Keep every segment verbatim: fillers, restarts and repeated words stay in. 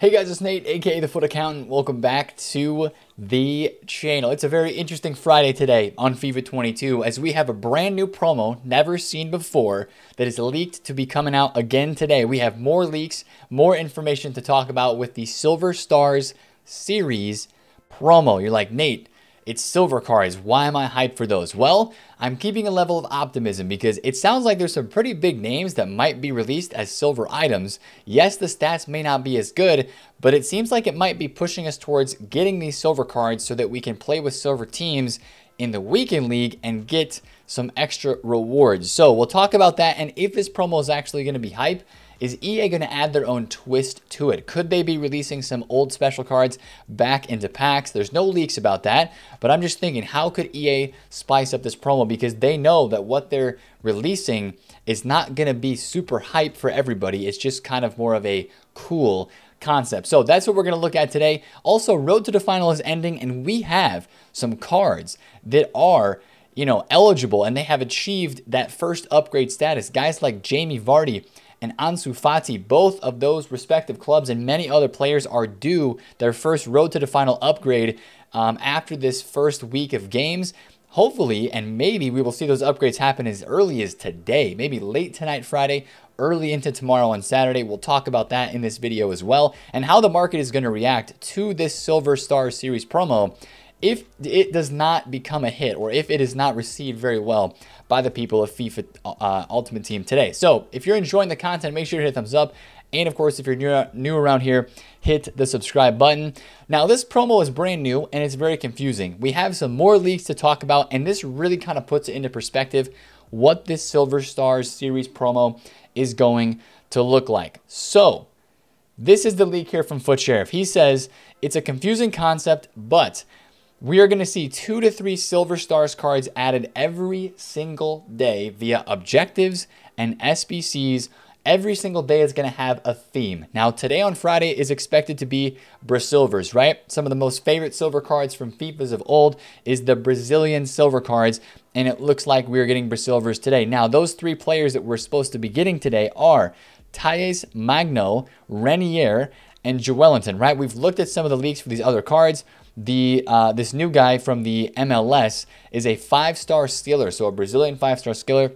Hey guys, it's Nate, aka The Foot Accountant. Welcome back to the channel. It's a very interesting Friday today on FIFA twenty-two as we have a brand new promo never seen before that is leaked to be coming out again today. We have more leaks, more information to talk about with the Silver Stars series promo. You're like, Nate, it's silver cards. Why am I hyped for those? Well, I'm keeping a level of optimism because it sounds like there's some pretty big names that might be released as silver items. Yes, the stats may not be as good, but it seems like it might be pushing us towards getting these silver cards so that we can play with silver teams in the weekend league and get some extra rewards. So we'll talk about that and if this promo is actually going to be hype. Is E A going to add their own twist to it? Could they be releasing some old special cards back into packs? There's no leaks about that, but I'm just thinking, how could E A spice up this promo? Because they know that what they're releasing is not going to be super hype for everybody. It's just kind of more of a cool concept. So that's what we're going to look at today. Also, Road to the Final is ending, and we have some cards that are, you know, eligible, and they have achieved that first upgrade status. Guys like Jamie Vardy and Ansu Fati, both of those respective clubs and many other players are due their first Road to the Final upgrade um, after this first week of games. Hopefully, and maybe we will see those upgrades happen as early as today, maybe late tonight Friday, early into tomorrow on Saturday. We'll talk about that in this video as well, and how the market is going to react to this Silver Star Series promo if it does not become a hit or if it is not received very well by the people of FIFA uh, Ultimate Team today. So if you're enjoying the content, make sure to hit thumbs up. And of course, if you're new, new around here, hit the subscribe button. Now, this promo is brand new and it's very confusing. We have some more leaks to talk about, and this really kind of puts it into perspective what this Silver Stars series promo is going to look like. So this is the leak here from Foot Sheriff. He says, it's a confusing concept, but we are going to see two to three Silver Stars cards added every single day via objectives and S B Cs. Every single day is going to have a theme. Now, today on Friday is expected to be Brasilvers, right? Some of the most favorite silver cards from FIFAs of old is the Brazilian silver cards, and it looks like we're getting Brasilvers today. Now, those three players that we're supposed to be getting today are Talles Magno, Renier, and Joelinton, right? We've looked at some of the leaks for these other cards. The uh, this new guy from the M L S is a five-star skiller, so a Brazilian five-star skiller.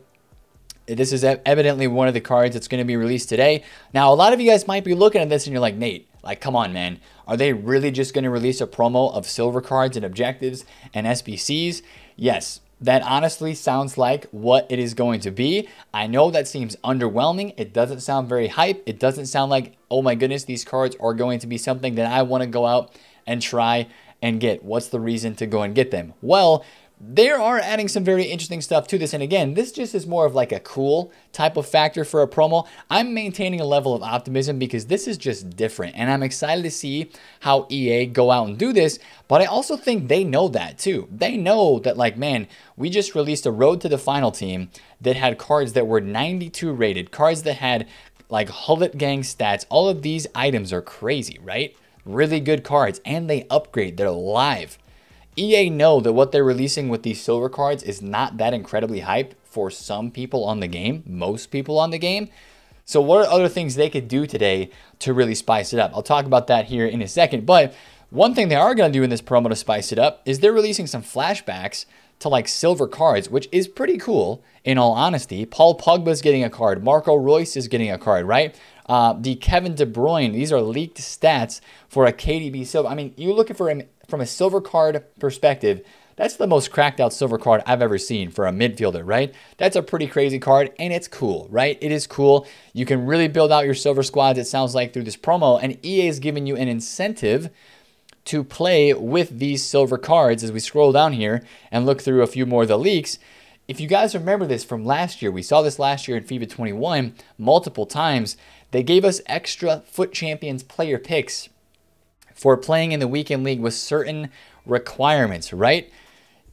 This is evidently one of the cards that's going to be released today. Now, a lot of you guys might be looking at this and you're like, Nate, like, come on, man. Are they really just going to release a promo of silver cards and objectives and S B Cs? Yes. That honestly sounds like what it is going to be. I know that seems underwhelming. It doesn't sound very hype. It doesn't sound like, oh my goodness, these cards are going to be something that I want to go out and try and get. What's the reason to go and get them? Well, they are adding some very interesting stuff to this. And again, this just is more of like a cool type of factor for a promo. I'm maintaining a level of optimism because this is just different. And I'm excited to see how E A go out and do this. But I also think they know that too. They know that, like, man, we just released a Road to the Final team that had cards that were ninety-two rated, cards that had like Hullet Gang stats. All of these items are crazy, right? Really good cards. And they upgrade. They're live. E A know that what they're releasing with these silver cards is not that incredibly hyped for some people on the game, most people on the game. So what are other things they could do today to really spice it up? I'll talk about that here in a second. But one thing they are going to do in this promo to spice it up is they're releasing some flashbacks to like silver cards, which is pretty cool in all honesty. Paul Pogba's getting a card. Marco Royce is getting a card, right? Uh, the Kevin De Bruyne, these are leaked stats for a K D B silver. I mean, you're looking for him from a silver card perspective. That's the most cracked out silver card I've ever seen for a midfielder, right? That's a pretty crazy card, and it's cool, right? It is cool. You can really build out your silver squads, it sounds like, through this promo, and E A is giving you an incentive to play with these silver cards as we scroll down here and look through a few more of the leaks. If you guys remember this from last year, we saw this last year in FIFA twenty-one multiple times. They gave us extra Foot Champions player picks for playing in the weekend league with certain requirements, right?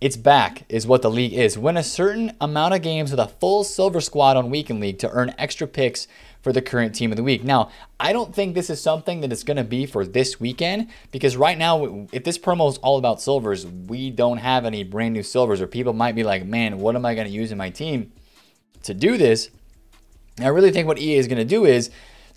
It's back is what the league is. Win a certain amount of games with a full silver squad on weekend league to earn extra picks for the current team of the week. Now, I don't think this is something that it's going to be for this weekend, because right now, if this promo is all about silvers, we don't have any brand new silvers, or people might be like, man, what am I going to use in my team to do this? And I really think what E A is going to do is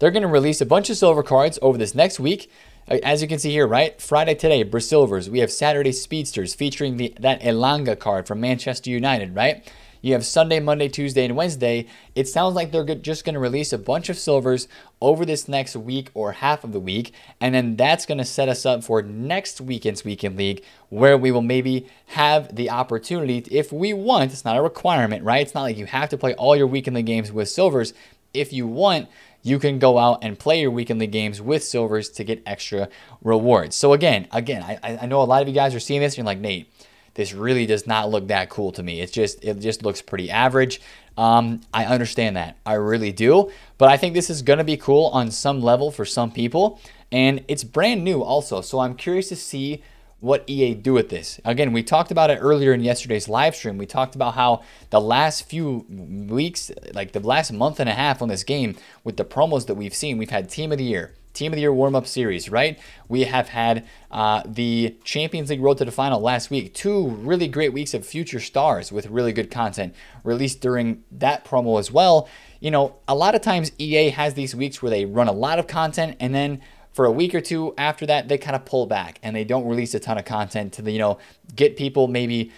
They're going to release a bunch of silver cards over this next week. As you can see here, right? Friday today, Brasilvers. We have Saturday Speedsters featuring the, that Elanga card from Manchester United, right? You have Sunday, Monday, Tuesday, and Wednesday. It sounds like they're just going to release a bunch of silvers over this next week or half of the week. And then that's going to set us up for next weekend's Weekend League, where we will maybe have the opportunity, if we want, it's not a requirement, right? It's not like you have to play all your Weekend League games with silvers. If you want, you can go out and play your Weekend League games with silvers to get extra rewards. So again, again, I, I know a lot of you guys are seeing this and you're like, Nate, this really does not look that cool to me. It's just, it just looks pretty average. Um, I understand that. I really do. But I think this is going to be cool on some level for some people. And it's brand new also. So I'm curious to see what E A do with this. Again, we talked about it earlier in yesterday's live stream. We talked about how the last few weeks, like the last month and a half on this game, with the promos that we've seen, we've had Team of the Year, Team of the Year warm-up series, right? We have had uh, the Champions League Road to the Final last week. Two really great weeks of future stars with really good content released during that promo as well. You know, a lot of times E A has these weeks where they run a lot of content, and then for a week or two after that, they kind of pull back and they don't release a ton of content to, the, you know, get people maybe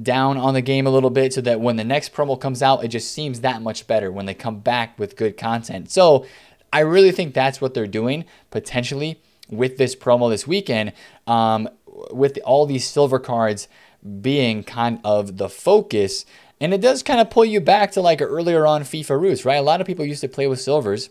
down on the game a little bit, so that when the next promo comes out, it just seems that much better when they come back with good content. So I really think that's what they're doing potentially with this promo this weekend, um, with all these silver cards being kind of the focus. And it does kind of pull you back to like earlier on FIFA roots, right? A lot of people used to play with silvers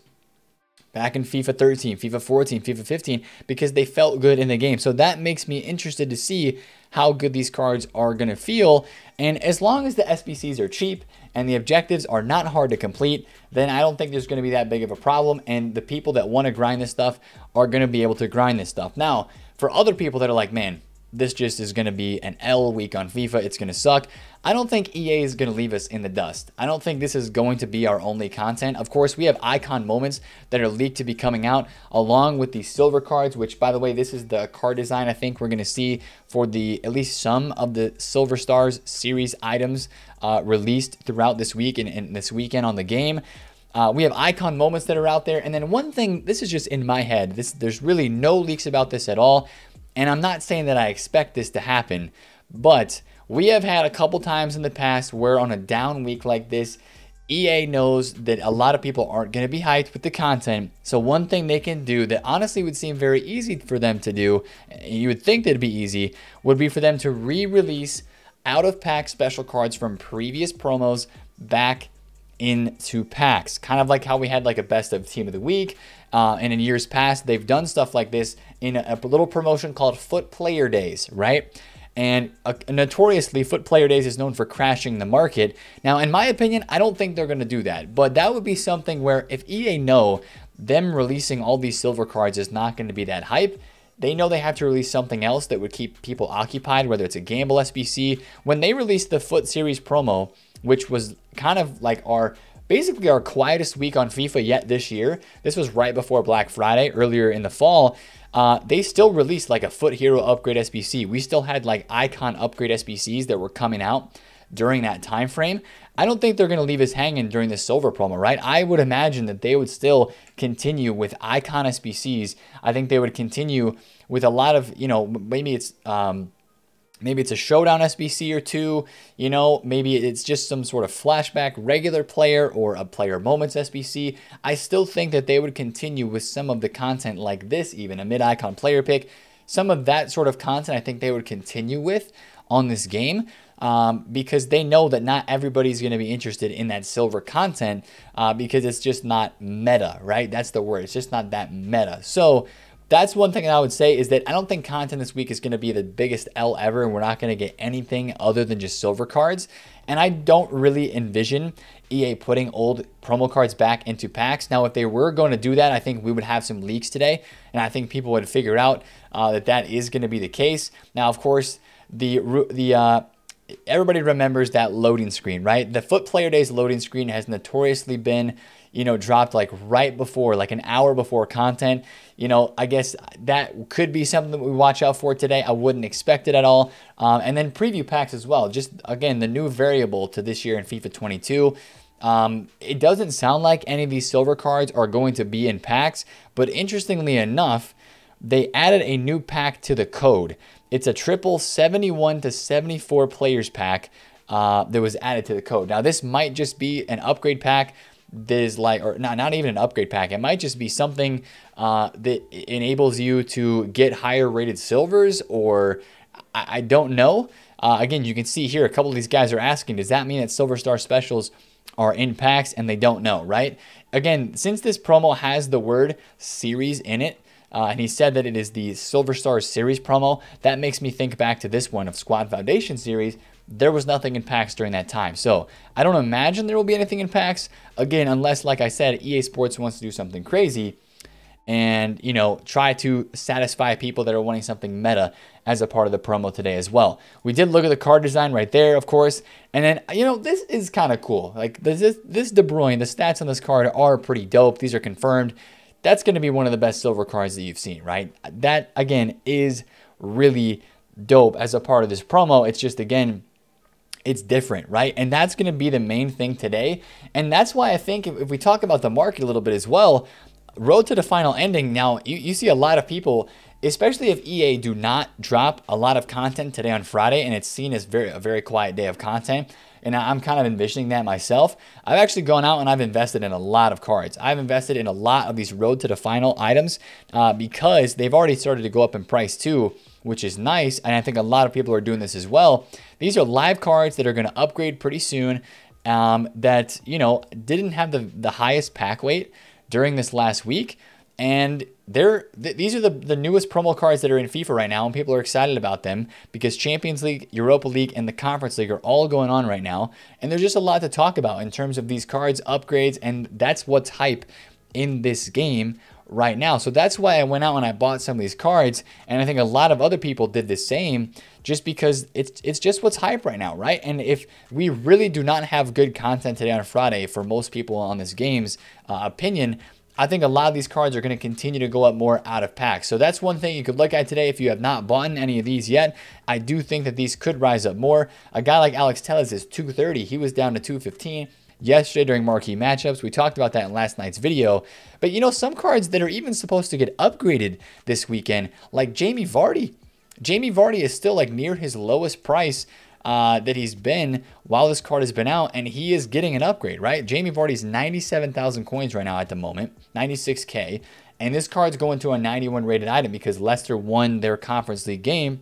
back in FIFA thirteen, FIFA fourteen, FIFA fifteen, because they felt good in the game. So that makes me interested to see how good these cards are going to feel. And as long as the S B Cs are cheap and the objectives are not hard to complete, then I don't think there's going to be that big of a problem. And the people that want to grind this stuff are going to be able to grind this stuff. Now, for other people that are like, man, this just is going to be an L week on FIFA, it's going to suck, I don't think E A is going to leave us in the dust. I don't think this is going to be our only content. Of course, we have icon moments that are leaked to be coming out along with the silver cards, which, by the way, this is the card design I think we're going to see for the at least some of the Silver Stars series items uh, released throughout this week and, and this weekend on the game. Uh, we have icon moments that are out there. And then one thing, this is just in my head, this, there's really no leaks about this at all. And I'm not saying that I expect this to happen, but we have had a couple times in the past where on a down week like this, E A knows that a lot of people aren't going to be hyped with the content. So one thing they can do that honestly would seem very easy for them to do, you would think that'd be easy, would be for them to re-release out-of-pack special cards from previous promos back into packs, kind of like how we had like a best of team of the week. Uh, and in years past, they've done stuff like this in a, a little promotion called Foot Player Days, right? And uh, notoriously, Foot Player Days is known for crashing the market. Now, in my opinion, I don't think they're going to do that, but that would be something where if E A know them releasing all these silver cards is not going to be that hype, they know they have to release something else that would keep people occupied, whether it's a gamble S B C. When they released the Foot Series promo, which was kind of like our, basically our quietest week on FIFA yet this year. This was right before Black Friday, earlier in the fall. Uh, they still released like a Foot Hero upgrade S B C. We still had like icon upgrade S B Cs that were coming out during that time frame. I don't think they're going to leave us hanging during this silver promo, right? I would imagine that they would still continue with icon S B Cs. I think they would continue with a lot of, you know, maybe it's um, maybe it's a showdown S B C or two, you know, maybe it's just some sort of flashback regular player or a player moments S B C. I still think that they would continue with some of the content like this, even a mid-icon player pick, some of that sort of content I think they would continue with on this game. Um, because they know that not everybody's going to be interested in that silver content uh, because it's just not meta, right? That's the word. It's just not that meta. So that's one thing that I would say is that I don't think content this week is going to be the biggest L ever, and we're not going to get anything other than just silver cards. And I don't really envision E A putting old promo cards back into packs. Now, if they were going to do that, I think we would have some leaks today, and I think people would figure out uh, that that is going to be the case. Now, of course, the the uh, everybody remembers that loading screen, right? The Foot Player Days loading screen has notoriously been, you know, dropped like right before, like an hour before content. You know, I guess that could be something that we watch out for today. I wouldn't expect it at all. Um, and then preview packs as well. Just, again, the new variable to this year in FIFA twenty-two. Um, it doesn't sound like any of these silver cards are going to be in packs, but interestingly enough, they added a new pack to the code. It's a triple seventy-one to seventy-four players pack uh, that was added to the code. Now, this might just be an upgrade pack that is like, or not, not even an upgrade pack. It might just be something uh, that enables you to get higher rated silvers, or I, I don't know. Uh, again, you can see here, a couple of these guys are asking, does that mean that Silver Star specials are in packs? And they don't know, right? Again, since this promo has the word series in it, Uh, and he said that it is the Silver Stars series promo. That makes me think back to this one of Squad Foundation series. There was nothing in packs during that time. So I don't imagine there will be anything in packs. Again, unless, like I said, E A Sports wants to do something crazy and, you know, try to satisfy people that are wanting something meta as a part of the promo today as well. We did look at the card design right there, of course. And then, you know, this is kind of cool. Like this, this De Bruyne, the stats on this card are pretty dope. These are confirmed. That's going to be one of the best silver cards that you've seen, right? That, again, is really dope as a part of this promo. It's just, again, it's different, right? And that's going to be the main thing today. And that's why I think if we talk about the market a little bit as well, Road to the Final ending, now you, you see a lot of people, especially if E A do not drop a lot of content today on Friday, and it's seen as very a very quiet day of content. And I'm kind of envisioning that myself. I've actually gone out and I've invested in a lot of cards. I've invested in a lot of these Road to the Final items uh, because they've already started to go up in price too, which is nice. And I think a lot of people are doing this as well. These are live cards that are going to upgrade pretty soon um, that, you know, didn't have the, the highest pack weight during this last week. And they're, th these are the, the newest promo cards that are in FIFA right now, and people are excited about them because Champions League, Europa League, and the Conference League are all going on right now. And there's just a lot to talk about in terms of these cards, upgrades, and that's what's hype in this game right now. So that's why I went out and I bought some of these cards, and I think a lot of other people did the same just because it's, it's just what's hype right now, right? And if we really do not have good content today on Friday for most people on this game's uh, opinion, I think a lot of these cards are going to continue to go up more out of packs. So that's one thing you could look at today if you have not bought any of these yet. I do think that these could rise up more. A guy like Alex Telles is two thirty. He was down to two fifteen yesterday during marquee matchups. We talked about that in last night's video. But, you know, some cards that are even supposed to get upgraded this weekend, like Jamie Vardy. Jamie Vardy is still like near his lowest price Uh, that he's been while this card has been out, and he is getting an upgrade, right? Jamie Vardy's ninety-seven thousand coins right now at the moment, ninety-six K, and this card's going to a ninety-one rated item because Leicester won their Conference League game,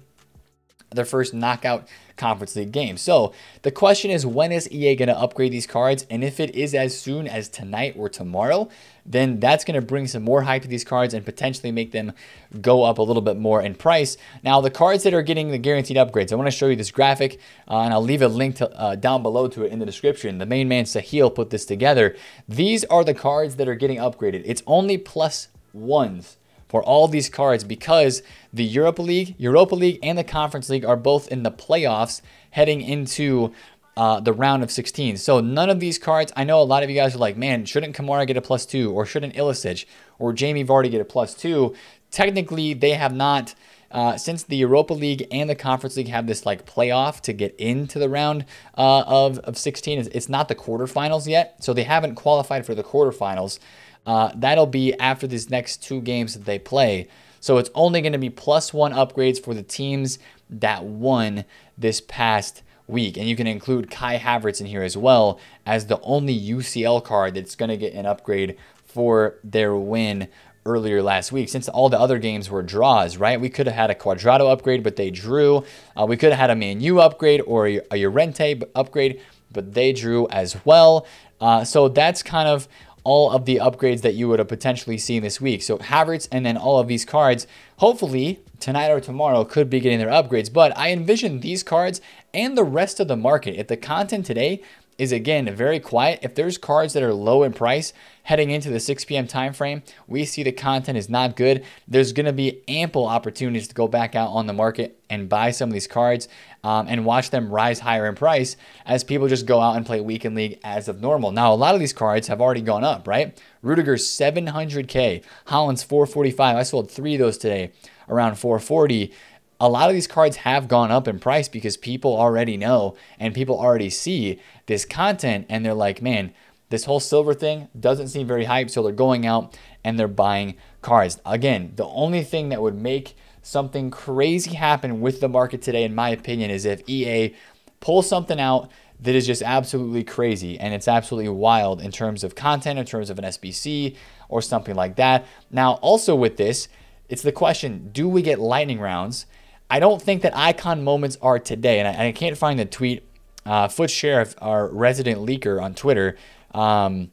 their first knockout Conference League game. So the question is, when is E A going to upgrade these cards? And if it is as soon as tonight or tomorrow, then that's going to bring some more hype to these cards and potentially make them go up a little bit more in price. Now, the cards that are getting the guaranteed upgrades, I want to show you this graphic, uh, and I'll leave a link to, uh, down below to it in the description. The main man, Sahil, put this together. These are the cards that are getting upgraded. It's only plus ones for all these cards because the Europa League, Europa League, and the Conference League are both in the playoffs heading into Uh, the round of sixteen. So none of these cards, I know a lot of you guys are like, man, shouldn't Kamara get a plus two, or shouldn't Ilicic or Jamie Vardy get a plus two? Technically, they have not, uh, since the Europa League and the Conference League have this like playoff to get into the round uh, of, of sixteen. It's, it's not the quarterfinals yet, so they haven't qualified for the quarterfinals. Uh, that'll be after these next two games that they play. So it's only going to be plus one upgrades for the teams that won this past week. And you can include Kai Havertz in here as well as the only U C L card that's going to get an upgrade for their win earlier last week, since all the other games were draws, right? We could have had a Quadrado upgrade, but they drew. Uh, we could have had a Man U upgrade or a, a Llorente upgrade, but they drew as well. Uh, so that's kind of all of the upgrades that you would have potentially seen this week. So Havertz and then all of these cards, hopefully tonight or tomorrow, could be getting their upgrades. But I envision these cards and the rest of the market, if the content today is, again, very quiet, if there's cards that are low in price heading into the six P M time frame, we see the content is not good, there's going to be ample opportunities to go back out on the market and buy some of these cards um, and watch them rise higher in price as people just go out and play weekend league as of normal. Now, a lot of these cards have already gone up, right? Rudiger's seven hundred K, Haaland's four forty-five. I sold three of those today, around four forty. A lot of these cards have gone up in price because people already know and people already see this content, and they're like, man, This whole silver thing doesn't seem very hype, so they're going out and they're buying cards. Again, the only thing that would make something crazy happen with the market today, in my opinion, is if E A pulls something out that is just absolutely crazy and it's absolutely wild in terms of content, in terms of an S B C or something like that. Now, also with this, it's the question, do we get lightning rounds? I don't think that icon moments are today, and I, I can't find the tweet. Uh, Foot Sheriff, our resident leaker on Twitter, um,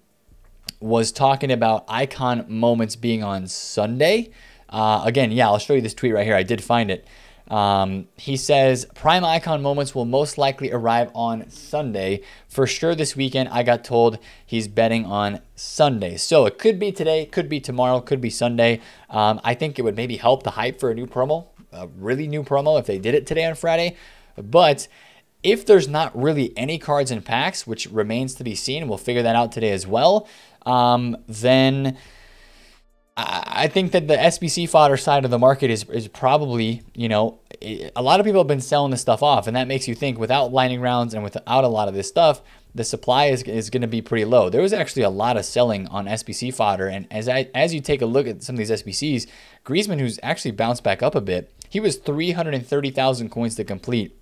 was talking about icon moments being on Sunday. Uh, again, yeah, I'll show you this tweet right here. I did find it. Um, he says, prime icon moments will most likely arrive on Sunday. For sure this weekend, I got told he's betting on Sunday. So it could be today, could be tomorrow, could be Sunday. Um, I think it would maybe help the hype for a new promo, a really new promo if they did it today on Friday. But if there's not really any cards in packs, which remains to be seen, we'll figure that out today as well, um, then I think that the S B C fodder side of the market is, is probably, you know, a lot of people have been selling this stuff off, and that makes you think without lightning rounds and without a lot of this stuff, the supply is, is going to be pretty low. There was actually a lot of selling on S B C fodder, and as I, as you take a look at some of these S B Cs, Griezmann, who's actually bounced back up a bit, he was three hundred thirty thousand coins to complete.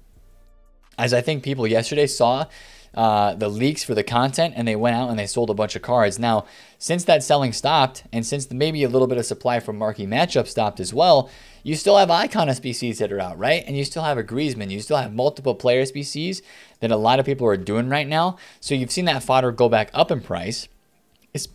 As I think people yesterday saw, Uh, the leaks for the content, and they went out and they sold a bunch of cards. Now, since that selling stopped, and since maybe a little bit of supply from marquee matchup stopped as well, you still have icon S B Cs that are out, right? And you still have a Griezmann. You still have multiple player S B Cs that a lot of people are doing right now. So you've seen that fodder go back up in price. It's,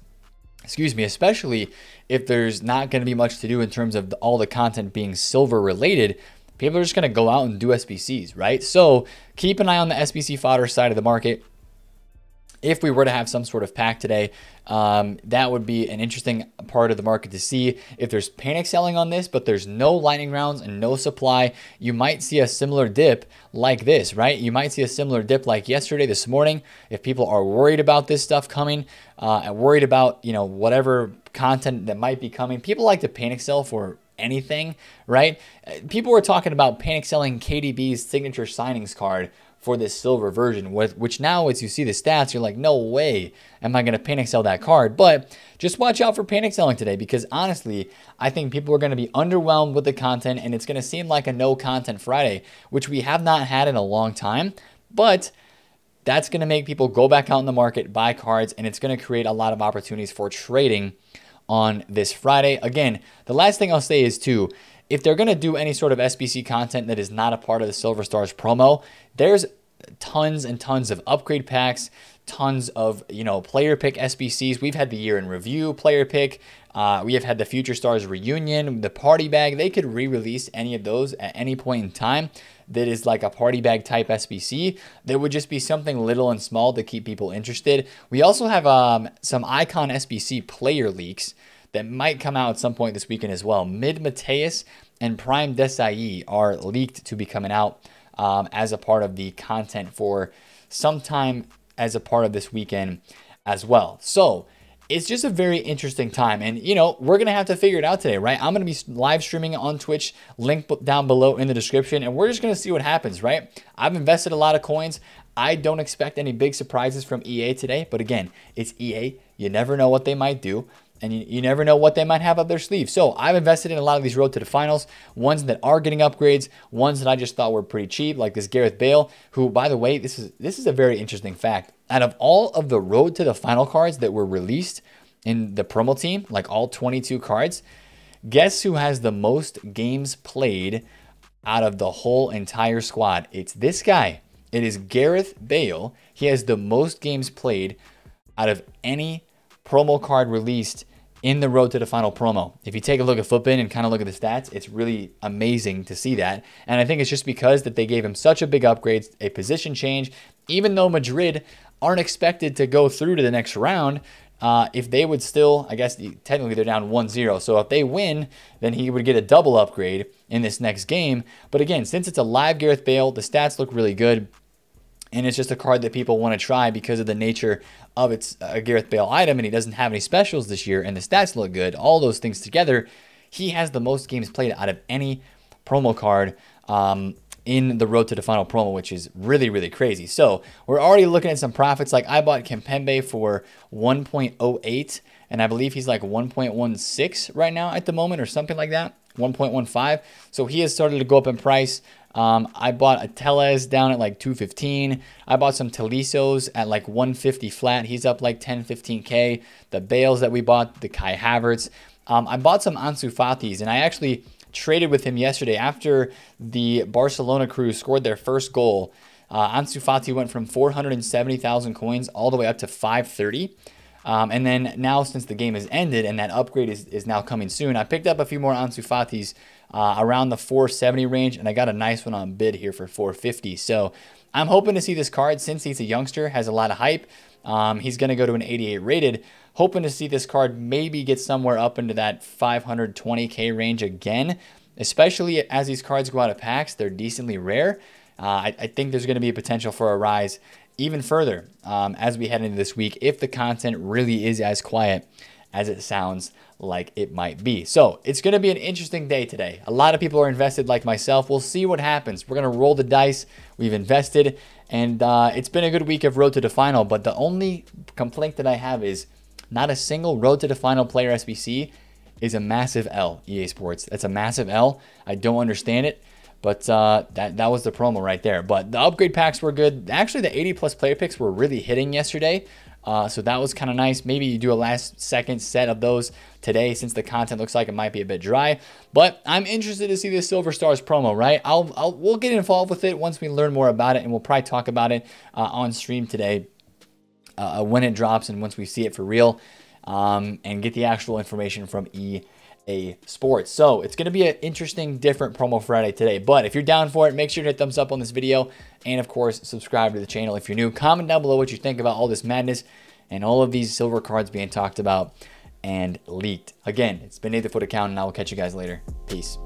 excuse me, especially if there's not going to be much to do in terms of the, all the content being silver related. People are just going to go out and do S B Cs, right? So keep an eye on the S B C fodder side of the market. If we were to have some sort of pack today, um, that would be an interesting part of the market to see. If there's panic selling on this, but there's no lightning rounds and no supply, you might see a similar dip like this, right? You might see a similar dip like yesterday, this morning. If people are worried about this stuff coming uh, and worried about, you know, whatever content that might be coming, people like to panic sell for anything, right? People were talking about panic selling K D B's signature signings card for this silver version, which now as you see the stats, you're like, no way am I going to panic sell that card. But just watch out for panic selling today, because honestly, I think people are going to be underwhelmed with the content, and it's going to seem like a no content Friday, which we have not had in a long time. But that's going to make people go back out in the market, buy cards, and it's going to create a lot of opportunities for trading on this Friday. Again, the last thing I'll say is too, if they're going to do any sort of S B C content that is not a part of the Silver Stars promo, there's tons and tons of upgrade packs, tons of, you know, player pick S B Cs. We've had the year in review player pick. Uh, we have had the Future Stars reunion, the party bag. They could re-release any of those at any point in time. That is like a party bag type S B C. There would just be something little and small to keep people interested. We also have um, some icon S B C player leaks that might come out at some point this weekend as well. Mid Mateus and Prime Desai are leaked to be coming out um, as a part of the content for sometime as a part of this weekend as well. So it's just a very interesting time. And, you know, we're going to have to figure it out today, right? I'm going to be live streaming on Twitch, link down below in the description, and we're just going to see what happens, right? I've invested a lot of coins. I don't expect any big surprises from E A today, but again, it's E A. You never know what they might do, and you, you never know what they might have up their sleeve. So I've invested in a lot of these Road to the Finals, ones that are getting upgrades, ones that I just thought were pretty cheap, like this Gareth Bale, who, by the way, this is this is a very interesting fact. Out of all of the Road to the Final cards that were released in the promo team, like all twenty-two cards, guess who has the most games played out of the whole entire squad? It's this guy. It is Gareth Bale. He has the most games played out of any promo card released in the Road to the Final promo. If you take a look at Footbin and kind of look at the stats, it's really amazing to see that. And I think it's just because that they gave him such a big upgrade, a position change, even though Madrid aren't expected to go through to the next round. Uh, if they would still, I guess technically they're down one zero. So if they win, then he would get a double upgrade in this next game. But again, since it's a live Gareth Bale, the stats look really good. And it's just a card that people want to try because of the nature of its a Gareth Bale item, and he doesn't have any specials this year, and the stats look good. All those things together, he has the most games played out of any promo card um, in the Road to the Final promo, which is really, really crazy. So we're already looking at some profits. Like I bought Kempenbe for one point oh eight, and I believe he's like one point one six right now at the moment or something like that, one point one five. So he has started to go up in price. Um, I bought a Telles down at like two fifteen. I bought some Talisos at like one fifty flat. He's up like ten, fifteen K. The Bales that we bought, the Kai Havertz. Um, I bought some Ansu Fatis, and I actually traded with him yesterday after the Barcelona crew scored their first goal. Uh, Ansu Fati went from four hundred seventy thousand coins all the way up to five thirty. Um, and then now since the game has ended and that upgrade is, is now coming soon, I picked up a few more Ansu Fatis uh, around the four seventy range, and I got a nice one on bid here for four fifty. So I'm hoping to see this card since he's a youngster, has a lot of hype. Um, he's going to go to an eighty-eight rated, hoping to see this card maybe get somewhere up into that five hundred twenty K range again, especially as these cards go out of packs. They're decently rare. Uh, I, I think there's going to be a potential for a rise even further um, as we head into this week if the content really is as quiet as it sounds like it might be. So it's going to be an interesting day today. A lot of people are invested like myself. We'll see what happens. We're going to roll the dice. We've invested, and uh, it's been a good week of Road to the Final, but the only complaint that I have is not a single Road to the Final player S B C is a massive L, E A Sports. That's a massive L. I don't understand it, but uh, that, that was the promo right there. But the upgrade packs were good. Actually, the eighty plus player picks were really hitting yesterday. Uh, so that was kind of nice. Maybe you do a last second set of those today since the content looks like it might be a bit dry. But I'm interested to see this Silver Stars promo, right? I'll, I'll we'll get involved with it once we learn more about it, and we'll probably talk about it uh, on stream today uh, when it drops and once we see it for real um, and get the actual information from E A Sports. So it's going to be an interesting, different promo Friday today. But if you're down for it, make sure to hit thumbs up on this video. And of course, subscribe to the channel if you're new. Comment down below what you think about all this madness and all of these silver cards being talked about and leaked. Again, it's been Nate, the Foot Accountant, and I will catch you guys later. Peace.